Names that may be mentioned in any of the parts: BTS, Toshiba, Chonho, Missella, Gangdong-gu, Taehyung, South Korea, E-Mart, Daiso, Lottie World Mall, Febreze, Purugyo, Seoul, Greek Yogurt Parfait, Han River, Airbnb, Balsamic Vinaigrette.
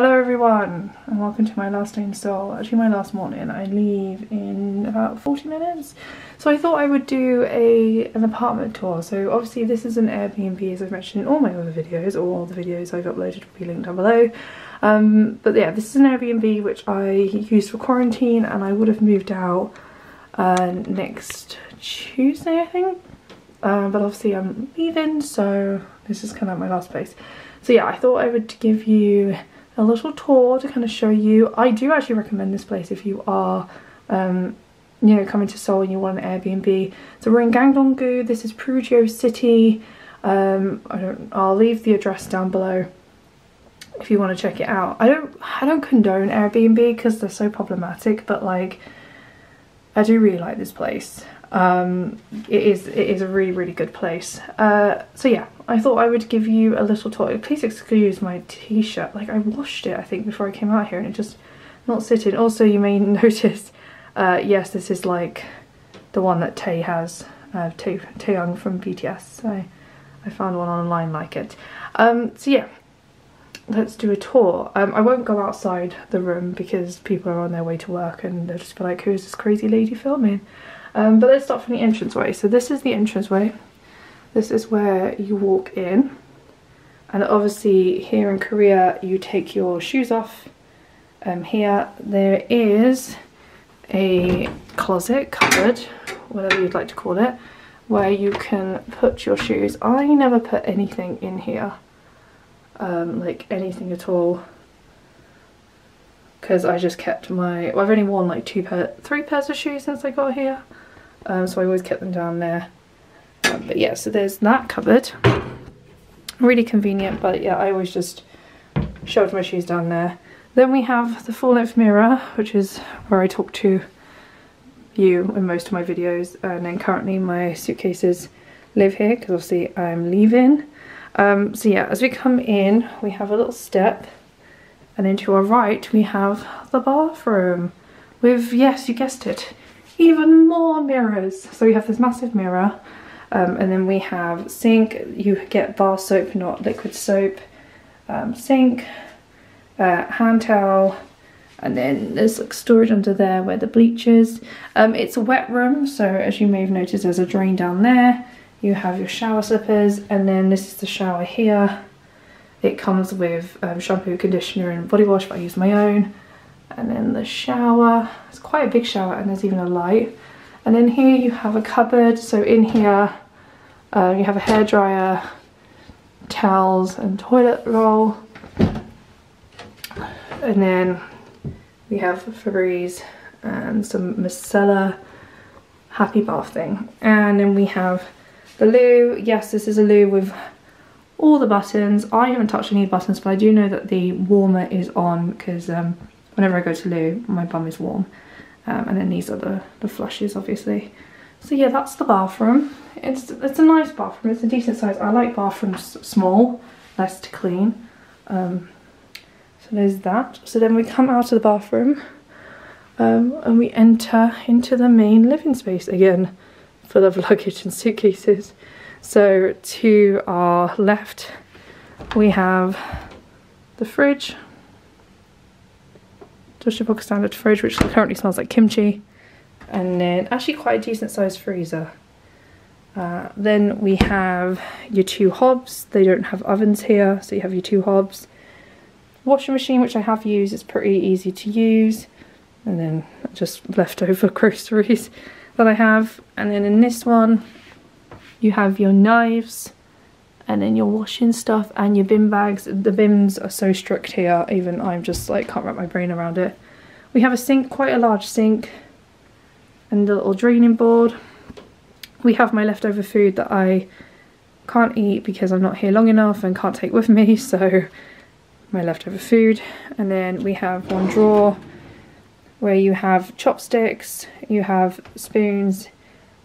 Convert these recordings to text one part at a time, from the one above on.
Hello everyone and welcome to my last day in Seoul, actually my last morning. I leave in about 40 minutes. So I thought I would do an apartment tour. So obviously this is an Airbnb, as I've mentioned in all my other videos, or all the videos I've uploaded will be linked down below. But yeah, this is an Airbnb which I used for quarantine, and I would have moved out next Tuesday I think. But obviously I'm leaving, so this is kind of my last place. So yeah, I thought I would give you a little tour to kind of show you. I do actually recommend this place if you are you know, coming to Seoul and you want an Airbnb. So we're in Gangdong-gu. This is Purugyo City. I'll leave the address down below if you want to check it out. I don't condone Airbnb because they're so problematic, but like I do really like this place. It is a really good place. So yeah, I thought I would give you a little tour. Please excuse my t-shirt, like I washed it I think before I came out here and it just not sitting. Also you may notice yes, this is like the one that Tae has, Taehyung from BTS. So I found one online like it. So yeah, let's do a tour. I won't go outside the room because people are on their way to work and they'll just be like, who is this crazy lady filming? But let's start from the entranceway. So this is the entranceway. This is where you walk in. And obviously here in Korea, you take your shoes off. Here there is a closet, cupboard, whatever you'd like to call it, where you can put your shoes. I never put anything in here, like anything at all. Because I just kept my, well, I've only worn like three pairs of shoes since I got here. So I always kept them down there. But yeah, so there's that cupboard. Really convenient, but yeah, I always just shoved my shoes down there. Then we have the full-length mirror, which is where I talk to you in most of my videos. And then currently my suitcases live here because obviously I'm leaving. So yeah, as we come in, we have a little step. And then to our right, we have the bathroom with, yes, you guessed it, even more mirrors. So we have this massive mirror, and then we have sink. You get bar soap, not liquid soap. Sink, hand towel, and then there's like storage under there where the bleach is. It's a wet room, so as you may have noticed, there's a drain down there. You have your shower slippers, and then this is the shower here. It comes with shampoo, conditioner and body wash, but I use my own. And then the shower, it's quite a big shower and there's even a light. And then here you have a cupboard, so in here you have a hairdryer, towels and toilet roll. And then we have Febreze and some Missella happy bath thing. And then we have the loo. Yes, this is a loo with all the buttons. I haven't touched any buttons, but I do know that the warmer is on because whenever I go to loo, my bum is warm. And then these are the flushes, obviously. So yeah, that's the bathroom. It's a nice bathroom. It's a decent size. I like bathrooms small, less to clean. So there's that. So then we come out of the bathroom and we enter into the main living space again, full of luggage and suitcases. So to our left we have the fridge, Toshiba standard fridge, which currently smells like kimchi, and then actually quite a decent sized freezer. Then we have your two hobs. They don't have ovens here, so you have your two hobs. Washing machine, which I have used, it's pretty easy to use, and then just leftover groceries that I have. And then in this one you have your knives, and then your washing stuff and your bin bags. The bins are so strict here, even I'm just like can't wrap my brain around it. We have a sink, quite a large sink, and a little draining board. We have my leftover food that I can't eat because I'm not here long enough and can't take with me, so my leftover food. And then we have one drawer where you have chopsticks, you have spoons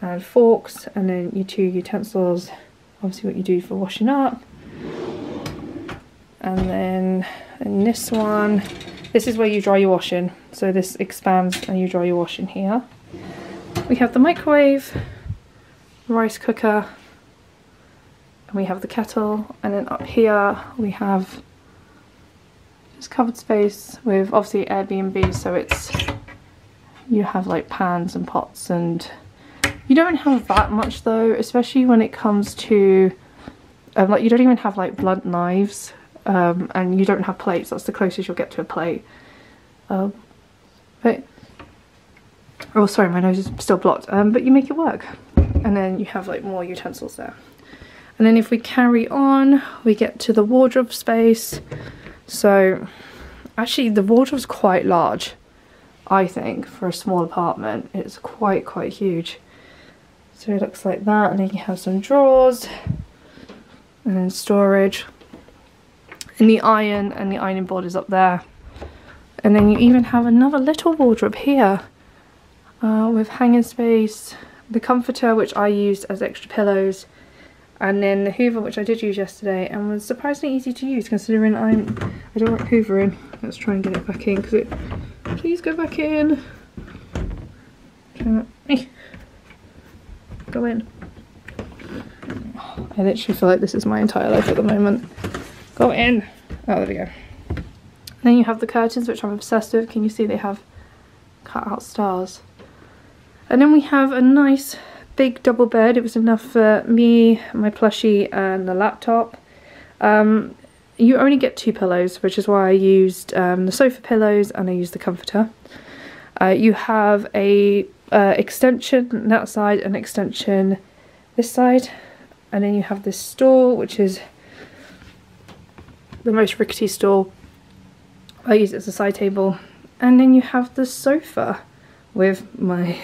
and forks, and then your two utensils, obviously what you do for washing up. And then in this one, this is where you dry your washing, so this expands and you dry your washing here. We have the microwave, rice cooker, and we have the kettle. And then up here we have It's covered space with obviously Airbnb, so it's, you have like pans and pots, and you don't have that much though, especially when it comes to like you don't even have like blunt knives, and you don't have plates. That's the closest you'll get to a plate. But oh, sorry, my nose is still blocked. But you make it work, and then you have like more utensils there. And then if we carry on, we get to the wardrobe space. So actually the wardrobe's quite large, I think, for a small apartment. It's quite huge. So it looks like that, and then you have some drawers and then storage. And the iron and the ironing board is up there. And then you even have another little wardrobe here with hanging space, the comforter which I used as extra pillows, and then the Hoover, which I did use yesterday and was surprisingly easy to use considering I don't like hoovering. Let's try and get it back in, because it, please go back in. Go in. I literally feel like this is my entire life at the moment. Go in. Oh, there we go. And then you have the curtains, which I'm obsessed with. Can you see they have cut out stars? And then we have a nice big double bed. It was enough for me, my plushie, and the laptop. You only get two pillows, which is why I used the sofa pillows, and I used the comforter. You have a extension that side, an extension this side, and then you have this stool, which is the most rickety stool. I use it as a side table, and then you have the sofa with my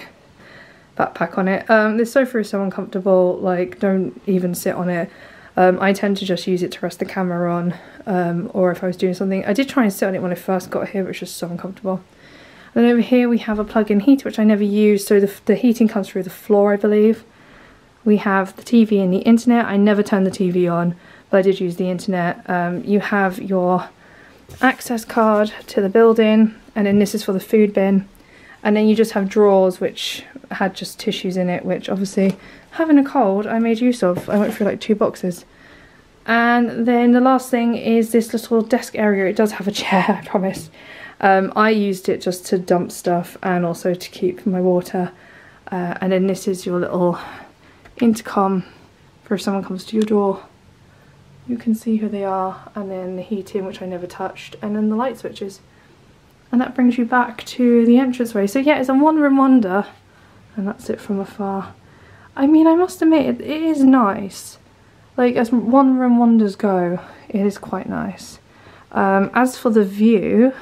backpack on it. This sofa is so uncomfortable, like don't even sit on it. I tend to just use it to rest the camera on, or if I was doing something. I did try and sit on it when I first got here, but it's just so uncomfortable. And then over here we have a plug-in heater, which I never use, so the heating comes through the floor, I believe. We have the TV and the internet. I never turned the TV on, but I did use the internet. You have your access card to the building, and then this is for the food bin. And then you just have drawers which had just tissues in it, which obviously, having a cold, I made use of. I went through like 2 boxes. And then the last thing is this little desk area. It does have a chair, I promise. I used it just to dump stuff and also to keep my water. And then this is your little intercom for if someone comes to your door. You can see who they are. And then the heating, which I never touched. And then the light switches. And that brings you back to the entranceway. So yeah, it's a one-room wonder. And that's it from afar. I mean, I must admit, it is nice. Like, as one-room wonders go, it is quite nice. As for the view,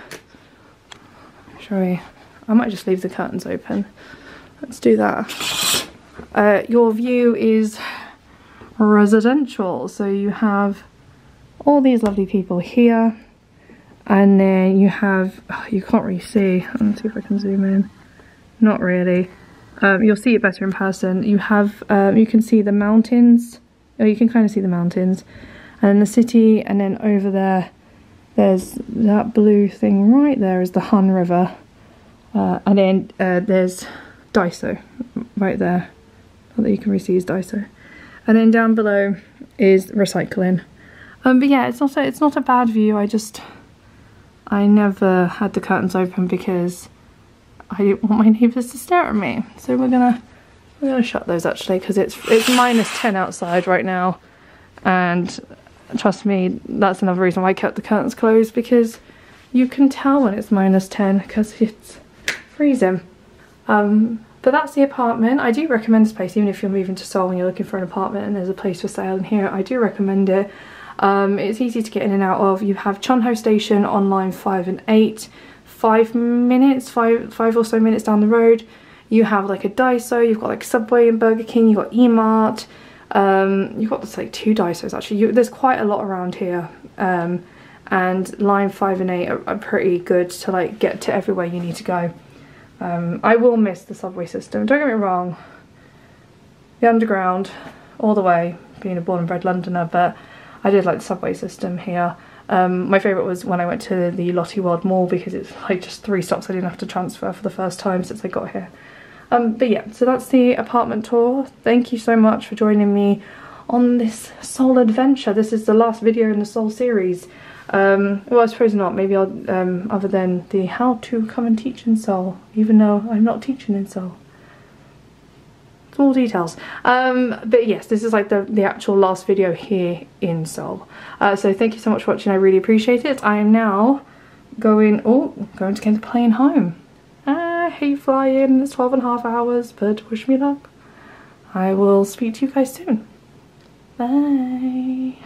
sorry, I might just leave the curtains open. Let's do that. Your view is residential. So you have all these lovely people here. And then you have, oh, you can't really see. Let's see if I can zoom in. Not really. You'll see it better in person. You have, you can see the mountains. Oh, you can kind of see the mountains. And then the city, and then over there, there's that blue thing right there is the Han River. And then there's Daiso right there. All that you can really see is Daiso. And then down below is recycling. But yeah, it's not a bad view. I never had the curtains open because I didn't want my neighbours to stare at me. So we're gonna shut those actually, because it's -10 outside right now, and trust me, that's another reason why I kept the curtains closed, because you can tell when it's -10 because it's freezing. But that's the apartment. I do recommend this place, even if you're moving to Seoul and you're looking for an apartment and there's a place for sale in here. I do recommend it. It's easy to get in and out of. You have Chonho station on line 5 and 8, 5 or so minutes down the road. You have like a Daiso, you've got like Subway and Burger King, you've got E-Mart, you've got this, like 2 Daisos actually. There's quite a lot around here, and line 5 and 8 are pretty good to like get to everywhere you need to go. I will miss the subway system, don't get me wrong, the underground, all the way, being a born and bred Londoner, but I did like the subway system here. My favourite was when I went to the Lottie World Mall, because it's like just 3 stops. I didn't have to transfer for the first time since I got here. But yeah, so that's the apartment tour. Thank you so much for joining me on this Seoul adventure. This is the last video in the Seoul series. Well, I suppose not. Maybe I'll, other than the how to come and teach in Seoul, even though I'm not teaching in Seoul. Small details. But yes, this is like the actual last video here in Seoul. So thank you so much for watching. I really appreciate it. I am now going to get the plane home. I hate flying. It's 12.5 hours, but wish me luck. I will speak to you guys soon. Bye.